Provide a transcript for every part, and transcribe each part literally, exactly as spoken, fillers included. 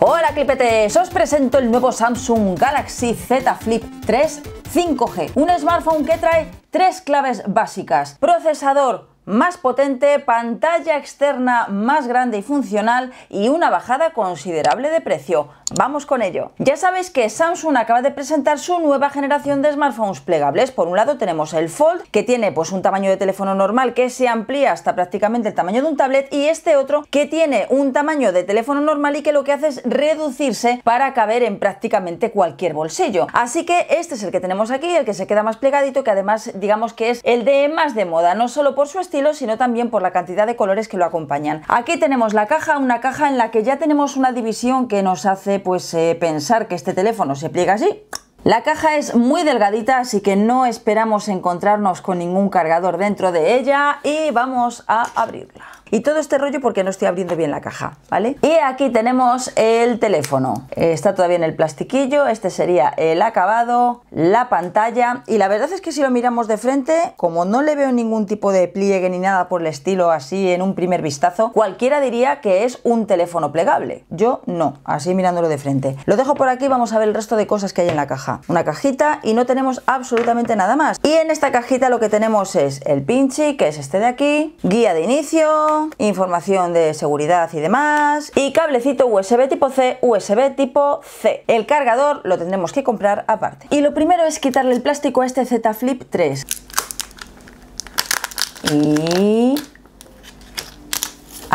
Hola clipetes, os presento el nuevo Samsung Galaxy Z Flip tres cinco G, un smartphone que trae tres claves básicas: procesador más potente, pantalla externa más grande y funcional y una bajada considerable de precio. Vamos con ello. Ya sabéis que Samsung acaba de presentar su nueva generación de smartphones plegables. Por un lado tenemos el Fold, que tiene pues un tamaño de teléfono normal que se amplía hasta prácticamente el tamaño de un tablet, y este otro que tiene un tamaño de teléfono normal y que lo que hace es reducirse para caber en prácticamente cualquier bolsillo. Así que este es el que tenemos aquí, el que se queda más plegadito, que además digamos que es el de más de moda, no solo por su estilo sino también por la cantidad de colores que lo acompañan. Aquí tenemos la caja, una caja en la que ya tenemos una división que nos hace pues eh, pensar que este teléfono se pliega así. La caja es muy delgadita, así que no esperamos encontrarnos con ningún cargador dentro de ella y vamos a abrirla. Y todo este rollo porque no estoy abriendo bien la caja, ¿vale? Y aquí tenemos el teléfono. Está todavía en el plastiquillo, este sería el acabado, la pantalla, y la verdad es que si lo miramos de frente, como no le veo ningún tipo de pliegue ni nada por el estilo así en un primer vistazo, cualquiera diría que es un teléfono plegable. Yo no, así mirándolo de frente. Lo dejo por aquí, vamos a ver el resto de cosas que hay en la caja. Una cajita y no tenemos absolutamente nada más. Y en esta cajita lo que tenemos es el pinchi, que es este de aquí, guía de inicio, información de seguridad y demás, y cablecito U S B tipo C, U S B tipo C. El cargador lo tendremos que comprar aparte. Y lo primero es quitarle el plástico a este Z Flip tres. Y...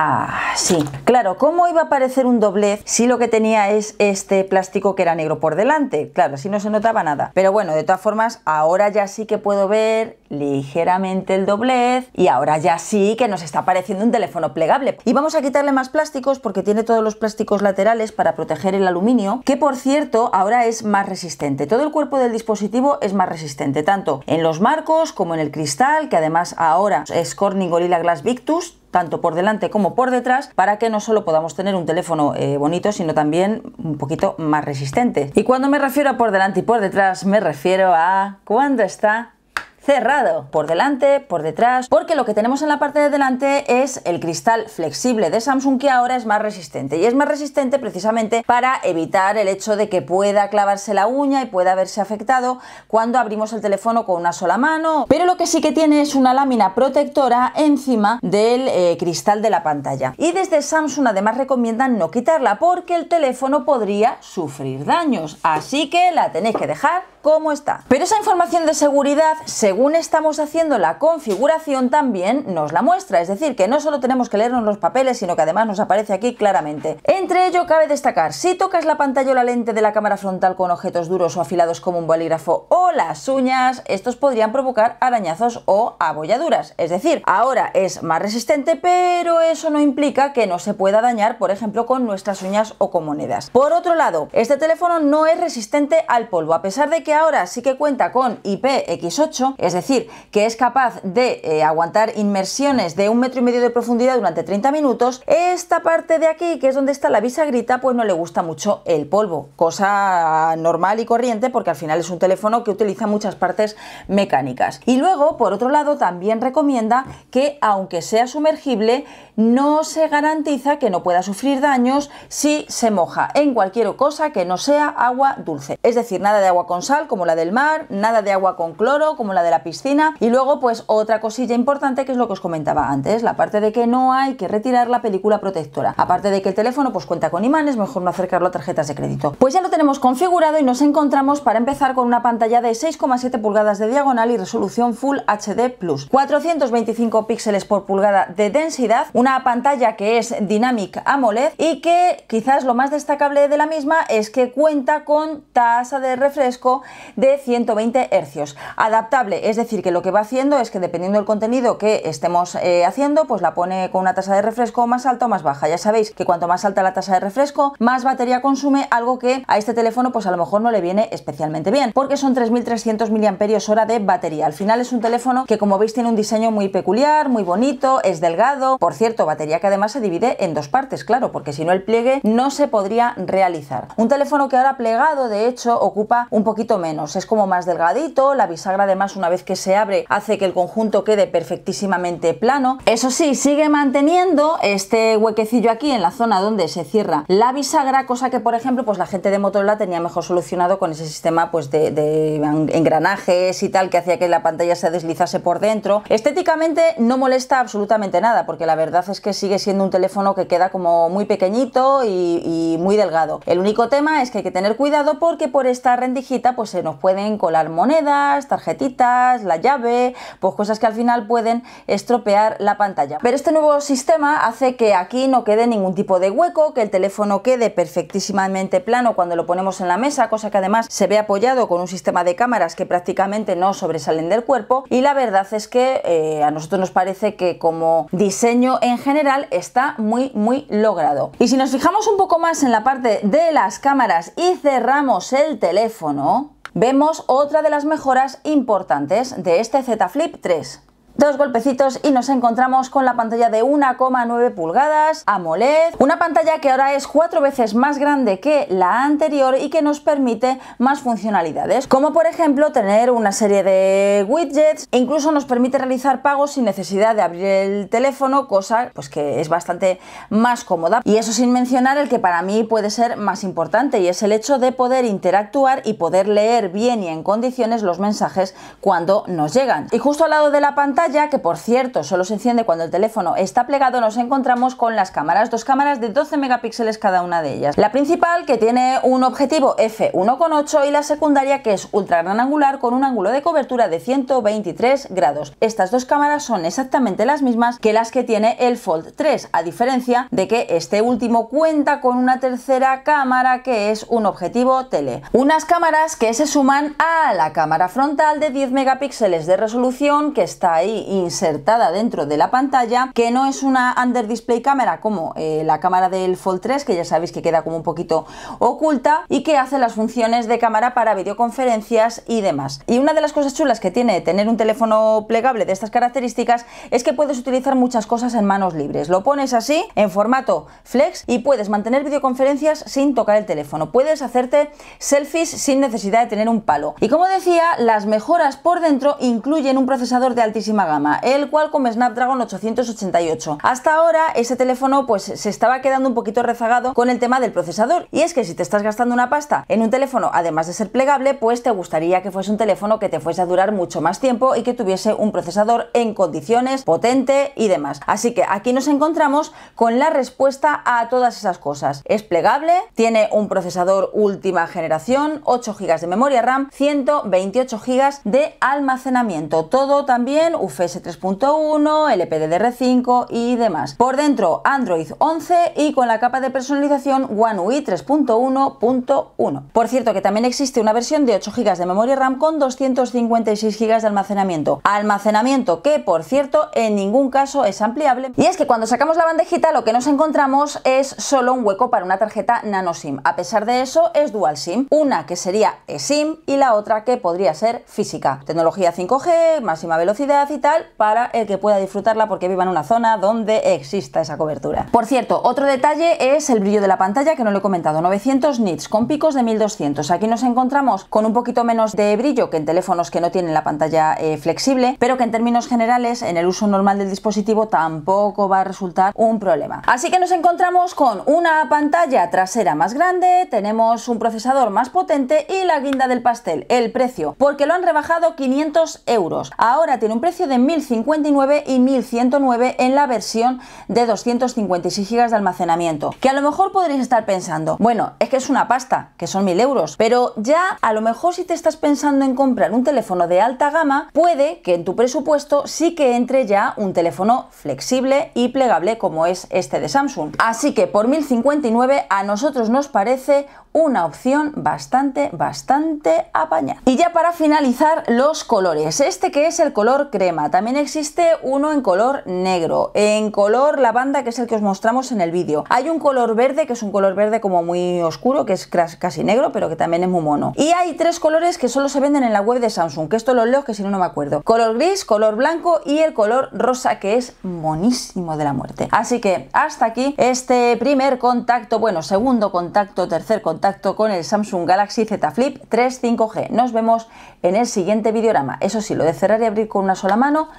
Ah, sí. Claro, ¿cómo iba a parecer un doblez si lo que tenía es este plástico que era negro por delante? Claro, así no se notaba nada. Pero bueno, de todas formas, ahora ya sí que puedo ver ligeramente el doblez y ahora ya sí que nos está pareciendo un teléfono plegable. Y vamos a quitarle más plásticos porque tiene todos los plásticos laterales para proteger el aluminio, que por cierto ahora es más resistente. Todo el cuerpo del dispositivo es más resistente, tanto en los marcos como en el cristal, que además ahora es Corning Gorilla Glass Victus, tanto por delante como por detrás, para que no solo podamos tener un teléfono eh, bonito, sino también un poquito más resistente. Y cuando me refiero a por delante y por detrás, me refiero a cuando está cerrado, por delante, por detrás, porque lo que tenemos en la parte de delante es el cristal flexible de Samsung, que ahora es más resistente, y es más resistente precisamente para evitar el hecho de que pueda clavarse la uña y pueda verse afectado cuando abrimos el teléfono con una sola mano. Pero lo que sí que tiene es una lámina protectora encima del eh, cristal de la pantalla, y desde Samsung además recomiendan no quitarla porque el teléfono podría sufrir daños, así que la tenéis que dejar como está. Pero esa información de seguridad, según Según estamos haciendo la configuración, también nos la muestra, es decir, que no solo tenemos que leernos los papeles, sino que además nos aparece aquí claramente. Entre ello cabe destacar: si tocas la pantalla o la lente de la cámara frontal con objetos duros o afilados como un bolígrafo o las uñas, estos podrían provocar arañazos o abolladuras. Es decir, ahora es más resistente, pero eso no implica que no se pueda dañar, por ejemplo, con nuestras uñas o con monedas. Por otro lado, este teléfono no es resistente al polvo, a pesar de que ahora sí que cuenta con I P X ocho, es decir, que es capaz de eh, aguantar inmersiones de un metro y medio de profundidad durante treinta minutos. Esta parte de aquí, que es donde está la bisagrita, pues no le gusta mucho el polvo, cosa normal y corriente porque al final es un teléfono que utiliza muchas partes mecánicas. Y luego, por otro lado, también recomienda que, aunque sea sumergible, no se garantiza que no pueda sufrir daños si se moja en cualquier cosa que no sea agua dulce. Es decir, nada de agua con sal como la del mar, nada de agua con cloro como la de la piscina. Y luego pues otra cosilla importante, que es lo que os comentaba antes, la parte de que no hay que retirar la película protectora, aparte de que el teléfono pues cuenta con imanes, mejor no acercarlo a tarjetas de crédito. Pues ya lo tenemos configurado y nos encontramos, para empezar, con una pantalla de seis coma siete pulgadas de diagonal y resolución Full H D plus, cuatrocientos veinticinco píxeles por pulgada de densidad, una pantalla que es Dynamic AMOLED y que quizás lo más destacable de la misma es que cuenta con tasa de refresco de ciento veinte hercios, adaptable. Es decir, que lo que va haciendo es que, dependiendo del contenido que estemos eh, haciendo, pues la pone con una tasa de refresco más alta o más baja. Ya sabéis que cuanto más alta la tasa de refresco, más batería consume, algo que a este teléfono pues a lo mejor no le viene especialmente bien, porque son tres mil trescientos miliamperios hora de batería. Al final es un teléfono que, como veis, tiene un diseño muy peculiar, muy bonito, es delgado. Por cierto, batería que además se divide en dos partes, claro, porque si no el pliegue no se podría realizar. Un teléfono que ahora plegado, de hecho, ocupa un poquito menos, es como más delgadito, la bisagra además una vez que se abre hace que el conjunto quede perfectísimamente plano. Eso sí, sigue manteniendo este huequecillo aquí en la zona donde se cierra la bisagra, cosa que por ejemplo pues la gente de Motorola tenía mejor solucionado con ese sistema pues de, de engranajes y tal que hacía que la pantalla se deslizase por dentro. Estéticamente no molesta absolutamente nada, porque la verdad es que sigue siendo un teléfono que queda como muy pequeñito y, y muy delgado. El único tema es que hay que tener cuidado porque por esta rendijita pues se nos pueden colar monedas, tarjetitas, la llave, pues cosas que al final pueden estropear la pantalla. Pero este nuevo sistema hace que aquí no quede ningún tipo de hueco, que el teléfono quede perfectísimamente plano cuando lo ponemos en la mesa, cosa que además se ve apoyado con un sistema de cámaras que prácticamente no sobresalen del cuerpo, y la verdad es que eh, a nosotros nos parece que como diseño en general está muy muy logrado. Y si nos fijamos un poco más en la parte de las cámaras y cerramos el teléfono, vemos otra de las mejoras importantes de este Z Flip tres. Dos golpecitos y nos encontramos con la pantalla de uno coma nueve pulgadas AMOLED, una pantalla que ahora es cuatro veces más grande que la anterior y que nos permite más funcionalidades, como por ejemplo tener una serie de widgets e incluso nos permite realizar pagos sin necesidad de abrir el teléfono, cosa pues que es bastante más cómoda. Y eso sin mencionar el que para mí puede ser más importante, y es el hecho de poder interactuar y poder leer bien y en condiciones los mensajes cuando nos llegan. Y justo al lado de la pantalla, que por cierto solo se enciende cuando el teléfono está plegado, nos encontramos con las cámaras, dos cámaras de doce megapíxeles cada una de ellas. La principal, que tiene un objetivo f uno coma ocho, y la secundaria, que es ultra gran angular con un ángulo de cobertura de ciento veintitrés grados. Estas dos cámaras son exactamente las mismas que las que tiene el Fold tres, a diferencia de que este último cuenta con una tercera cámara que es un objetivo tele. Unas cámaras que se suman a la cámara frontal de diez megapíxeles de resolución que está ahí insertada dentro de la pantalla, que no es una under display cámara como eh, la cámara del Fold tres, que ya sabéis que queda como un poquito oculta, y que hace las funciones de cámara para videoconferencias y demás. Y una de las cosas chulas que tiene tener un teléfono plegable de estas características es que puedes utilizar muchas cosas en manos libres. Lo pones así en formato flex y puedes mantener videoconferencias sin tocar el teléfono, puedes hacerte selfies sin necesidad de tener un palo. Y como decía, las mejoras por dentro incluyen un procesador de altísima gama, el Qualcomm Snapdragon ochocientos ochenta y ocho. Hasta ahora ese teléfono pues se estaba quedando un poquito rezagado con el tema del procesador, y es que si te estás gastando una pasta en un teléfono, además de ser plegable, pues te gustaría que fuese un teléfono que te fuese a durar mucho más tiempo y que tuviese un procesador en condiciones, potente y demás. Así que aquí nos encontramos con la respuesta a todas esas cosas. Es plegable, tiene un procesador última generación, ocho gigas de memoria RAM, ciento veintiocho gigas de almacenamiento, todo también U F S tres punto uno, L P D D R cinco y demás. Por dentro, Android once y con la capa de personalización One U I tres punto uno punto uno. Por cierto, que también existe una versión de ocho gigas de memoria RAM con doscientos cincuenta y seis gigas de almacenamiento. Almacenamiento que, por cierto, en ningún caso es ampliable. Y es que cuando sacamos la bandejita, lo que nos encontramos es solo un hueco para una tarjeta nano SIM. A pesar de eso, es dual SIM. Una que sería eSIM y la otra que podría ser física. Tecnología cinco G, máxima velocidad y tal, para el que pueda disfrutarla porque viva en una zona donde exista esa cobertura. Por cierto, otro detalle es el brillo de la pantalla, que no lo he comentado, novecientos nits con picos de mil doscientos. Aquí nos encontramos con un poquito menos de brillo que en teléfonos que no tienen la pantalla eh, flexible, pero que en términos generales en el uso normal del dispositivo tampoco va a resultar un problema. Así que nos encontramos con una pantalla trasera más grande, tenemos un procesador más potente y la guinda del pastel, el precio, porque lo han rebajado quinientos euros. Ahora tiene un precio de mil cincuenta y nueve y mil ciento nueve en la versión de doscientos cincuenta y seis gigas de almacenamiento, que a lo mejor podréis estar pensando, bueno, es que es una pasta, que son mil euros, pero ya a lo mejor si te estás pensando en comprar un teléfono de alta gama, puede que en tu presupuesto sí que entre ya un teléfono flexible y plegable como es este de Samsung. Así que por mil cincuenta y nueve a nosotros nos parece una opción bastante, bastante apañada. Y ya para finalizar, los colores. Este que es el color crema. crema. También existe uno en color negro, en color lavanda, que es el que os mostramos en el vídeo. Hay un color verde, que es un color verde como muy oscuro, que es casi negro, pero que también es muy mono. Y hay tres colores que solo se venden en la web de Samsung, que esto los leo, que si no, no me acuerdo. Color gris, color blanco y el color rosa, que es monísimo de la muerte. Así que hasta aquí este primer contacto, bueno, segundo contacto, tercer contacto con el Samsung Galaxy Z Flip tres cinco G. Nos vemos en el siguiente videorama. Eso sí, lo de cerrar y abrir con una sola mano,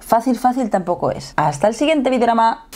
fácil, fácil tampoco es. Hasta el siguiente videorama.